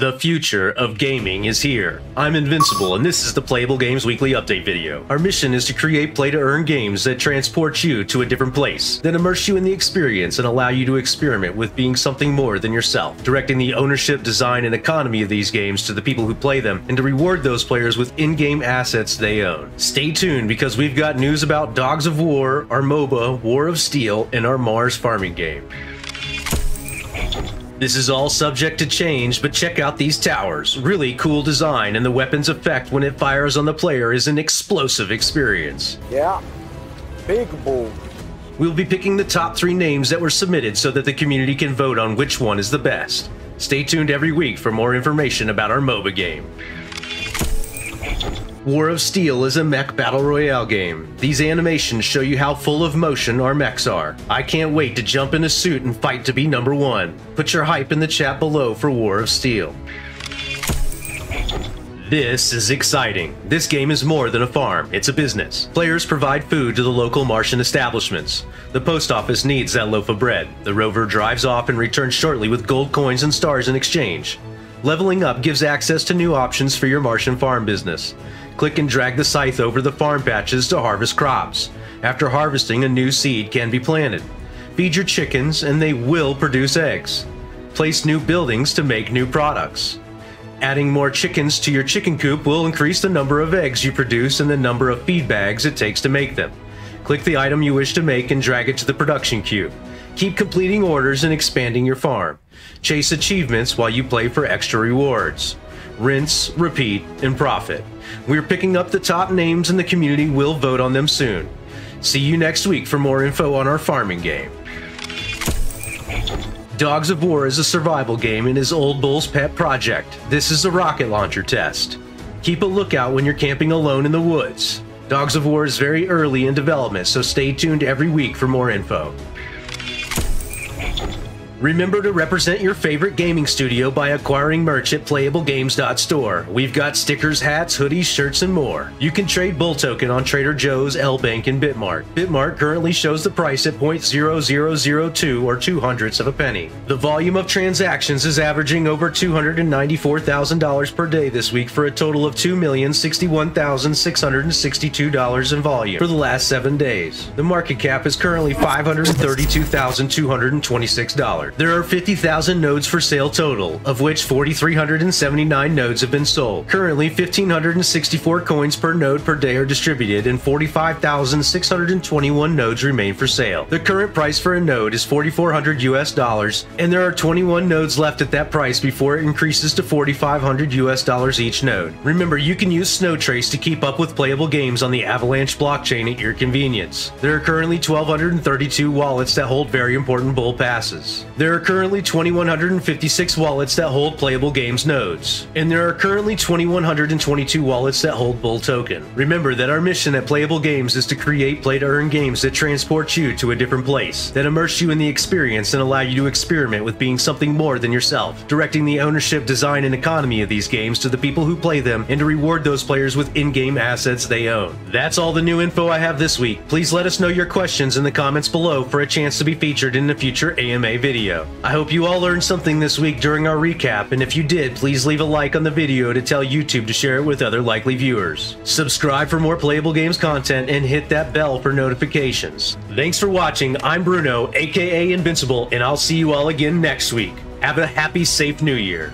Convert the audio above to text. The future of gaming is here. I'm Invincible, and this is the Playable Games Weekly Update video. Our mission is to create play-to-earn games that transport you to a different place, that immerse you in the experience and allow you to experiment with being something more than yourself, directing the ownership, design, and economy of these games to the people who play them, and to reward those players with in-game assets they own. Stay tuned, because we've got news about Dogs of War, our MOBA, War of Steel, and our Mars farming game. This is all subject to change, but check out these towers. Really cool design, and the weapon's effect when it fires on the player is an explosive experience. Yeah, big boom. We'll be picking the top 3 names that were submitted so that the community can vote on which one is the best. Stay tuned every week for more information about our MOBA game. War of Steel is a mech battle royale game. These animations show you how full of motion our mechs are. I can't wait to jump in a suit and fight to be #1. Put your hype in the chat below for War of Steel. This is exciting. This game is more than a farm, it's a business. Players provide food to the local Martian establishments. The post office needs that loaf of bread. The rover drives off and returns shortly with gold coins and stars in exchange. Leveling up gives access to new options for your Martian farm business. Click and drag the scythe over the farm patches to harvest crops. After harvesting, a new seed can be planted. Feed your chickens and they will produce eggs. Place new buildings to make new products. Adding more chickens to your chicken coop will increase the number of eggs you produce and the number of feed bags it takes to make them. Click the item you wish to make and drag it to the production queue. Keep completing orders and expanding your farm. Chase achievements while you play for extra rewards. Rinse, repeat, and profit. We're picking up the top names and the community will vote on them soon. See you next week for more info on our farming game. Dogs of War is a survival game and is Old Bull's pet project. This is a rocket launcher test. Keep a lookout when you're camping alone in the woods. Dogs of War is very early in development, so stay tuned every week for more info. Remember to represent your favorite gaming studio by acquiring merch at PlayableGames.store. We've got stickers, hats, hoodies, shirts, and more. You can trade Bull Token on Trader Joe's, LBank, and Bitmark. Bitmark currently shows the price at 0.0002 or 0.0002 of a penny. The volume of transactions is averaging over $294,000 per day this week for a total of $2,061,662 in volume for the last 7 days. The market cap is currently $532,226. There are 50,000 nodes for sale total, of which 4,379 nodes have been sold. Currently, 1,564 coins per node per day are distributed, and 45,621 nodes remain for sale. The current price for a node is $4,400 US, and there are 21 nodes left at that price before it increases to $4,500 US each node. Remember, you can use Snowtrace to keep up with Playable Games on the Avalanche blockchain at your convenience. There are currently 1,232 wallets that hold very important bull passes. There are currently 2,156 wallets that hold Playable Games nodes, and there are currently 2,122 wallets that hold Bull Token. Remember that our mission at Playable Games is to create play-to-earn games that transport you to a different place, that immerse you in the experience and allow you to experiment with being something more than yourself, directing the ownership, design, and economy of these games to the people who play them, and to reward those players with in-game assets they own. That's all the new info I have this week. Please let us know your questions in the comments below for a chance to be featured in a future AMA video. I hope you all learned something this week during our recap, and if you did, please leave a like on the video to tell YouTube to share it with other likely viewers. Subscribe for more Playable Games content and hit that bell for notifications. Thanks for watching. I'm Bruno, aka Invincible, and I'll see you all again next week. Have a happy, safe New Year.